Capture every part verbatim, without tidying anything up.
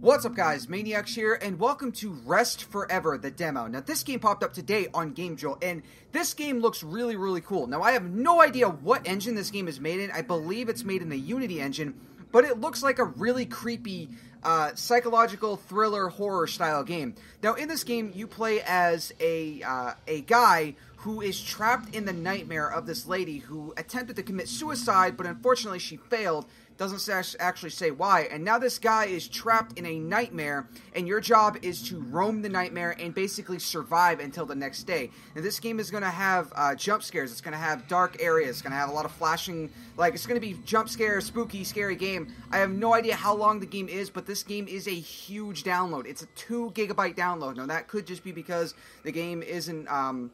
What's up guys, Maniacs here, and welcome to Rest Forever, the demo. Now this game popped up today on GameJolt, and this game looks really, really cool. Now I have no idea what engine this game is made in. I believe it's made in the Unity engine, but it looks like a really creepy uh, psychological thriller horror style game. Now in this game, you play as a, uh, a guy who is trapped in the nightmare of this lady who attempted to commit suicide, but unfortunately she failed. Doesn't actually say why, and now this guy is trapped in a nightmare, and your job is to roam the nightmare and basically survive until the next day. Now this game is going to have uh, jump scares, it's going to have dark areas, it's going to have a lot of flashing, like it's going to be jump scare, spooky, scary game. I have no idea how long the game is, but this game is a huge download. It's a two gigabyte download. Now that could just be because the game isn't um,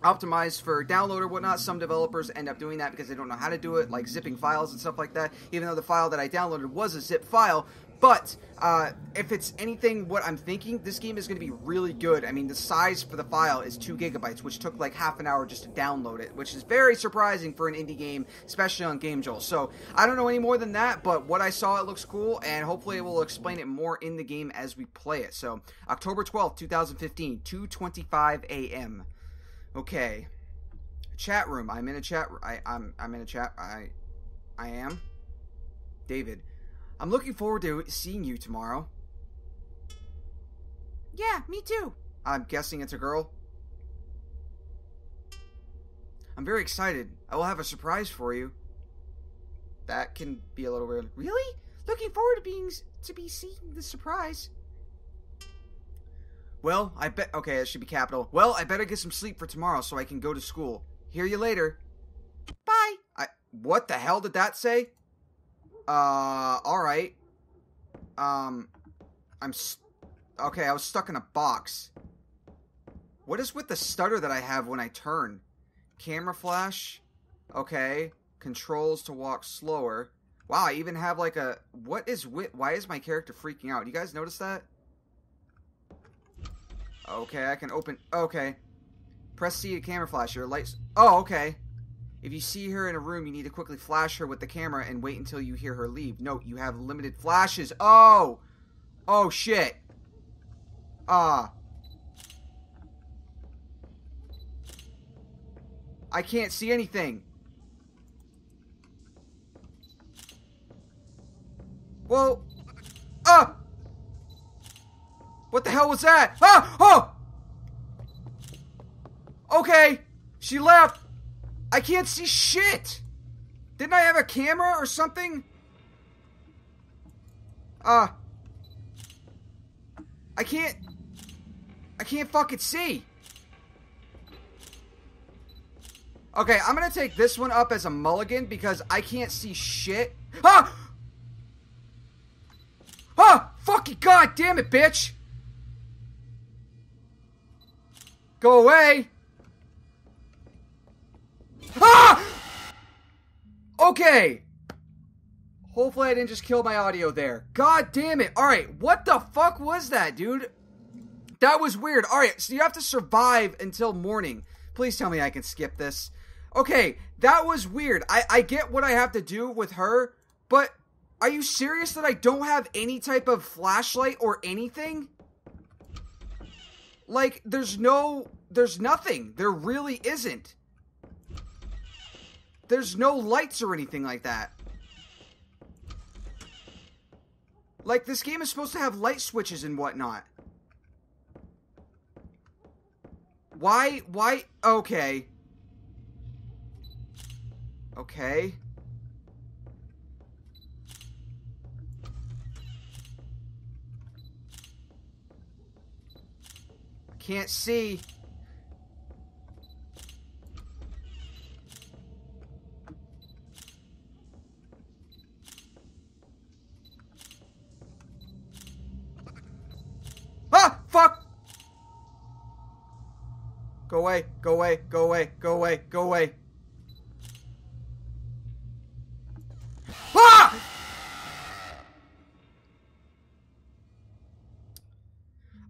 optimized for download or whatnot. Some developers end up doing that because they don't know how to do it, like zipping files and stuff like that, even though the file that I downloaded was a zip file. But uh, if it's anything what I'm thinking, this game is going to be really good. I mean, the size for the file is two gigabytes, which took like half an hour just to download it, which is very surprising for an indie game, especially on GameJolt. So I don't know any more than that, but what I saw, it looks cool, and hopefully it will explain it more in the game as we play it. So October twelfth two thousand fifteen, two twenty-five a m Okay, chat room. I'm in a chat. I, I'm I'm in a chat. I, I am. David, I'm looking forward to seeing you tomorrow. Yeah, me too. I'm guessing it's a girl. I'm very excited. I will have a surprise for you. That can be a little weird. Really? Looking forward to being to be seeing the surprise. Well, I bet... Okay, that should be capital. Well, I better get some sleep for tomorrow so I can go to school. Hear you later. Bye! I... What the hell did that say? Uh, alright. Um... I'm... St okay, I was stuck in a box. What is with the stutter that I have when I turn? Camera flash. Okay. Controls to walk slower. Wow, I even have like a... What is with... Why is my character freaking out? You guys notice that? Okay, I can open... Okay. Press C to camera flash her. Lights... Oh, okay. If you see her in a room, you need to quickly flash her with the camera and wait until you hear her leave. Note, you have limited flashes. Oh! Oh, shit. Ah. Uh. I can't see anything. Well... Ah! Uh. What the hell was that? Ah! Oh! Okay. She left. I can't see shit. Didn't I have a camera or something? Ah. Uh, I can't... I can't fucking see. Okay, I'm gonna take this one up as a mulligan because I can't see shit. Ah! Ah! Fucking god damn it, bitch! Go away! Ah! Okay! Hopefully I didn't just kill my audio there. God damn it! Alright, what the fuck was that, dude? That was weird. Alright, so you have to survive until morning. Please tell me I can skip this. Okay, that was weird. I, I get what I have to do with her, but are you serious that I don't have any type of flashlight or anything? Like, there's no, there's nothing. There really isn't. There's no lights or anything like that. Like, this game is supposed to have light switches and whatnot. Why, why, okay. Okay. Can't see. Ah! Fuck! Go away, go away, go away, go away, go away. Ah!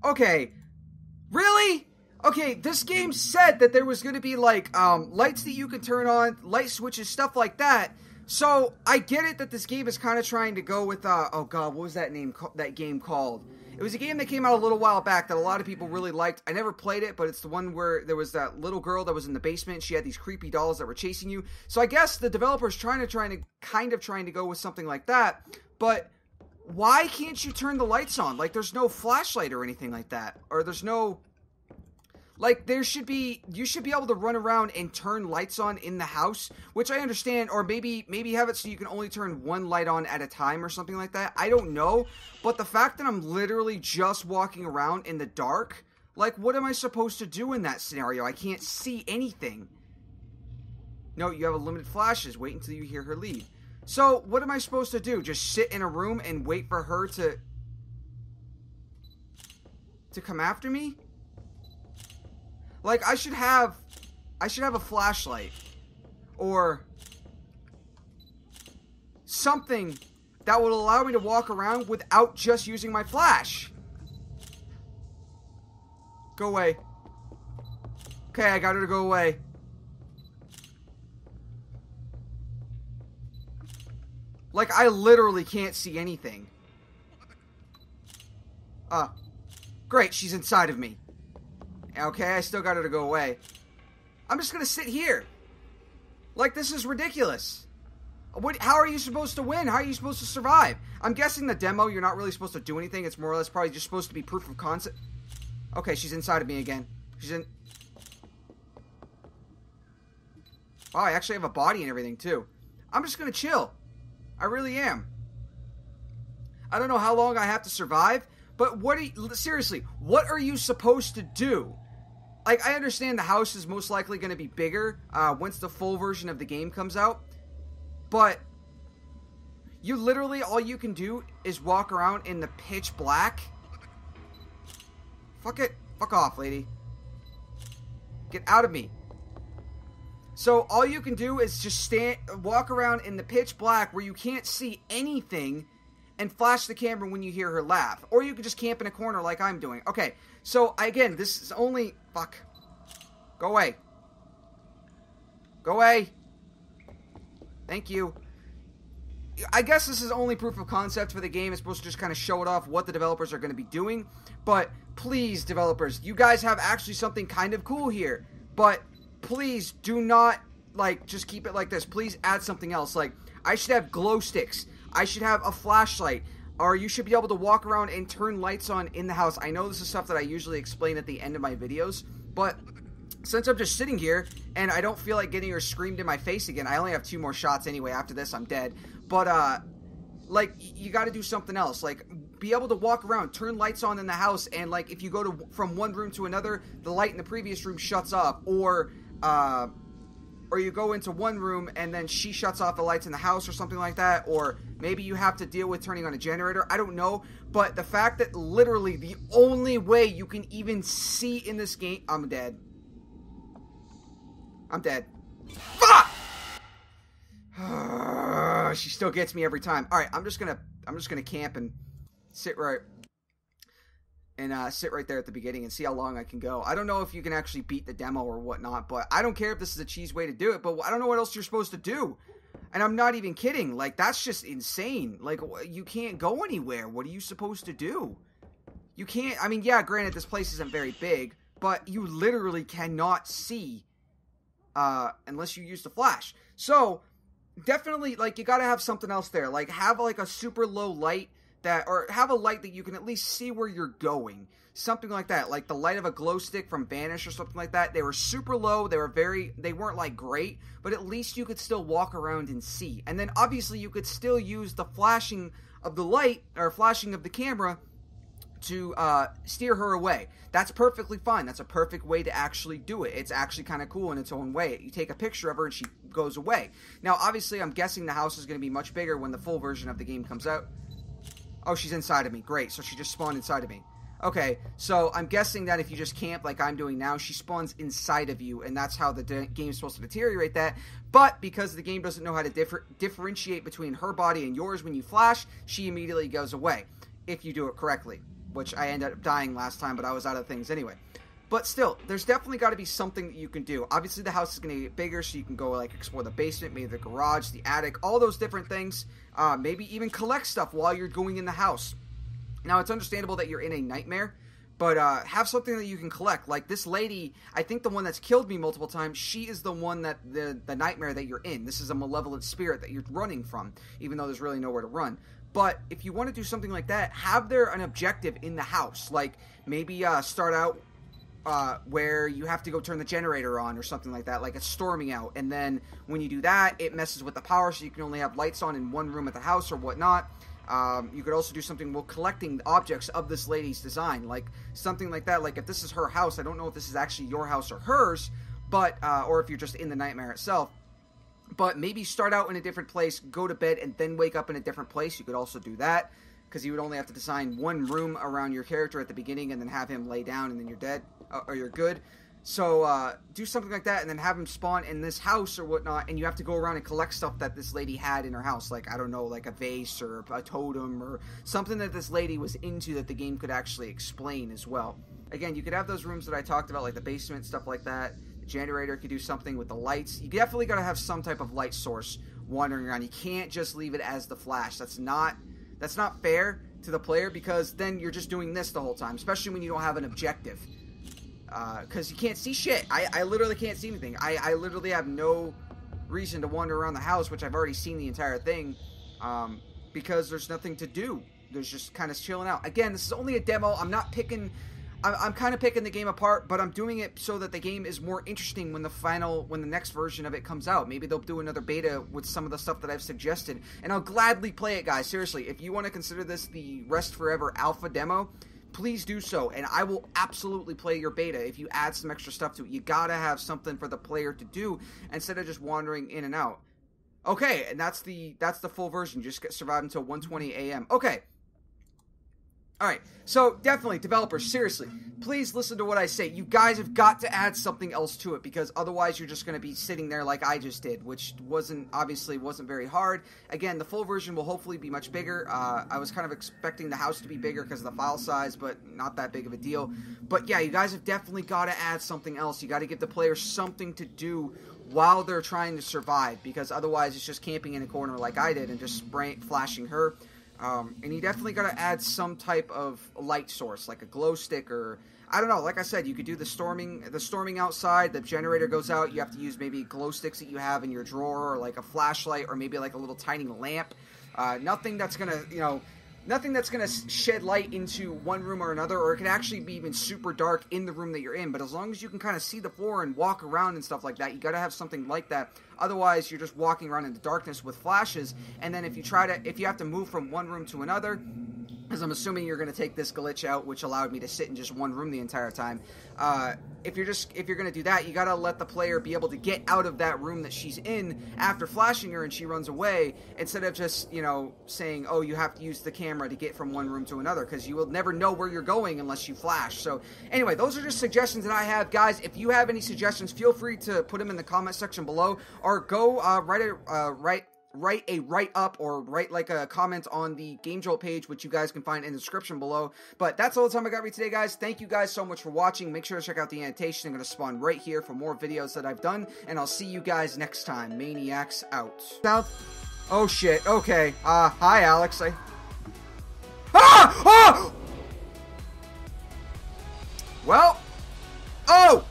Okay. Really? Okay, this game said that there was going to be, like, um, lights that you can turn on, light switches, stuff like that, So, I get it that this game is kind of trying to go with, uh, oh god, what was that name, that game called? It was a game that came out a little while back that a lot of people really liked. I never played it, but it's the one where there was that little girl that was in the basement. She had these creepy dolls that were chasing you. So I guess the developer's trying to, trying to, kind of trying to go with something like that, but why can't you turn the lights on? Like, there's no flashlight or anything like that, or there's no... Like, there should be, you should be able to run around and turn lights on in the house, which I understand, or maybe, maybe have it so you can only turn one light on at a time or something like that. I don't know, but the fact that I'm literally just walking around in the dark, like, what am I supposed to do in that scenario? I can't see anything. No, you have a limited flashes. Wait until you hear her leave. So, what am I supposed to do? Just sit in a room and wait for her to, to come after me? Like, I should have, I should have a flashlight or something that would allow me to walk around without just using my flash. Go away. Okay, I got her to go away. Like, I literally can't see anything. Ah, uh, great, she's inside of me. Okay, I still got her to go away. I'm just gonna sit here. Like, this is ridiculous. What, how are you supposed to win? How are you supposed to survive? I'm guessing the demo, you're not really supposed to do anything. It's more or less probably just supposed to be proof of concept. Okay, she's inside of me again. She's in... Wow, I actually have a body and everything, too. I'm just gonna chill. I really am. I don't know how long I have to survive, but what are you... Seriously, what are you supposed to do? Like, I understand the house is most likely going to be bigger uh, once the full version of the game comes out. But you literally, all you can do is walk around in the pitch black. Fuck it. Fuck off, lady. Get out of me. So all you can do is just stand, walk around in the pitch black where you can't see anything and flash the camera when you hear her laugh. Or you can just camp in a corner like I'm doing. Okay, so again, this is only... Fuck. Go away. Go away. Thank you. I guess this is only proof of concept for the game. It's supposed to just kind of show it off what the developers are going to be doing. But please, developers, you guys have actually something kind of cool here. But please do not, like, just keep it like this. Please add something else. Like, I should have glow sticks. I should have a flashlight. Or you should be able to walk around and turn lights on in the house. I know this is stuff that I usually explain at the end of my videos, but since I'm just sitting here and I don't feel like getting her screamed in my face again, I only have two more shots anyway. After this, I'm dead. But, uh, like, you gotta do something else. Like, be able to walk around, turn lights on in the house, and, like, if you go to from one room to another, the light in the previous room shuts off. Or, uh... Or you go into one room and then she shuts off the lights in the house or something like that. Or maybe you have to deal with turning on a generator. I don't know. But the fact that literally the only way you can even see in this game... I'm dead. I'm dead. Fuck! She still gets me every time. Alright, I'm just gonna... I'm just gonna camp and sit right... And uh, sit right there at the beginning and see how long I can go. I don't know if you can actually beat the demo or whatnot, but I don't care if this is a cheese way to do it, but I don't know what else you're supposed to do. And I'm not even kidding. Like, that's just insane. Like, you can't go anywhere. What are you supposed to do? You can't... I mean, yeah, granted, this place isn't very big, but you literally cannot see uh, unless you use the flash. So, definitely, like, you gotta have something else there. Like, have, like, a super low light that, or have a light that you can at least see where you're going. Something like that. Like the light of a glow stick from Vanish or something like that. They were super low. They were very, they weren't like great, but at least you could still walk around and see. And then obviously you could still use the flashing of the light, or flashing of the camera to uh, steer her away. That's perfectly fine. That's a perfect way to actually do it. It's actually kind of cool in its own way. You take a picture of her and she goes away. Now obviously I'm guessing the house is going to be much bigger when the full version of the game comes out. Oh, she's inside of me. Great. So she just spawned inside of me. Okay. So I'm guessing that if you just camp like I'm doing now, she spawns inside of you. And that's how the game's supposed to deteriorate that. But because the game doesn't know how to differ differentiate between her body and yours when you flash, she immediately goes away. If you do it correctly. Which I ended up dying last time, but I was out of things anyway. But still, there's definitely got to be something that you can do. Obviously, the house is going to get bigger, so you can go, like, explore the basement, maybe the garage, the attic, all those different things. Uh, maybe even collect stuff while you're going in the house. Now, it's understandable that you're in a nightmare, but uh, have something that you can collect. Like, this lady, I think the one that's killed me multiple times, she is the one that the, the nightmare that you're in. This is a malevolent spirit that you're running from, even though there's really nowhere to run. But if you want to do something like that, have there an objective in the house. Like, maybe uh, start out... Uh, where you have to go turn the generator on or something like that, like it's storming out, and then when you do that, it messes with the power, so you can only have lights on in one room at the house or whatnot. Um, you could also do something while collecting objects of this lady's design, like something like that. Like, if this is her house, I don't know if this is actually your house or hers, but uh, or if you're just in the nightmare itself. But maybe start out in a different place, go to bed, and then wake up in a different place. You could also do that, because you would only have to design one room around your character at the beginning, and then have him lay down, and then you're dead. Or you're good. So uh, do something like that, and then have him spawn in this house or whatnot, and you have to go around and collect stuff that this lady had in her house, like, I don't know, like a vase or a totem or something that this lady was into that the game could actually explain as well. Again, you could have those rooms that I talked about, like the basement, stuff like that. The generator could do something with the lights. You definitely got to have some type of light source wandering around. You can't just leave it as the flash. That's not, that's not fair to the player, because then you're just doing this the whole time, especially when you don't have an objective. Because uh, you can't see shit. I, I literally can't see anything. I, I literally have no reason to wander around the house, which I've already seen the entire thing, um, because there's nothing to do. There's just kind of chilling out. Again, this is only a demo. I'm not picking... I'm, I'm kind of picking the game apart, but I'm doing it so that the game is more interesting when the final... when the next version of it comes out. Maybe they'll do another beta with some of the stuff that I've suggested. And I'll gladly play it, guys. Seriously, if you want to consider this the Rest Forever alpha demo... please do so, and I will absolutely play your beta if you add some extra stuff to it. You gotta have something for the player to do instead of just wandering in and out. Okay, and that's the that's the full version. Just get survived until one twenty a m Okay. Alright, so definitely, developers, seriously, please listen to what I say. You guys have got to add something else to it, because otherwise you're just going to be sitting there like I just did, which wasn't, obviously wasn't very hard. Again, the full version will hopefully be much bigger. Uh, I was kind of expecting the house to be bigger because of the file size, but not that big of a deal. But yeah, you guys have definitely got to add something else. You got to give the player something to do while they're trying to survive, because otherwise it's just camping in a corner like I did and just spray flashing her. Um, and you definitely got to add some type of light source, like a glow stick or, I don't know, like I said, you could do the storming, the storming outside, the generator goes out, you have to use maybe glow sticks that you have in your drawer, or like a flashlight, or maybe like a little tiny lamp, uh, nothing that's going to, you know, nothing that's going to shed light into one room or another, or it can actually be even super dark in the room that you're in, but as long as you can kind of see the floor and walk around and stuff like that, you got to have something like that. Otherwise, you're just walking around in the darkness with flashes, and then if you try to, if you have to move from one room to another, because I'm assuming you're going to take this glitch out, which allowed me to sit in just one room the entire time. Uh, if you're just, if you're going to do that, you got to let the player be able to get out of that room that she's in after flashing her and she runs away, instead of just, you know, saying, oh, you have to use the camera to get from one room to another, because you will never know where you're going unless you flash. So anyway, those are just suggestions that I have, guys. If you have any suggestions, feel free to put them in the comment section below. Or go uh, write a uh, write write a write up or write like a comment on the GameJolt page, which you guys can find in the description below. But that's all the time I got for you today, guys. Thank you guys so much for watching. Make sure to check out the annotation. I'm going to spawn right here for more videos that I've done, and I'll see you guys next time. Maineiacs out. South. Oh shit. Okay. Uh, hi, Alex. I. Ah! Oh! Well. Oh.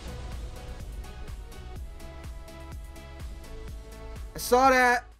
I saw that.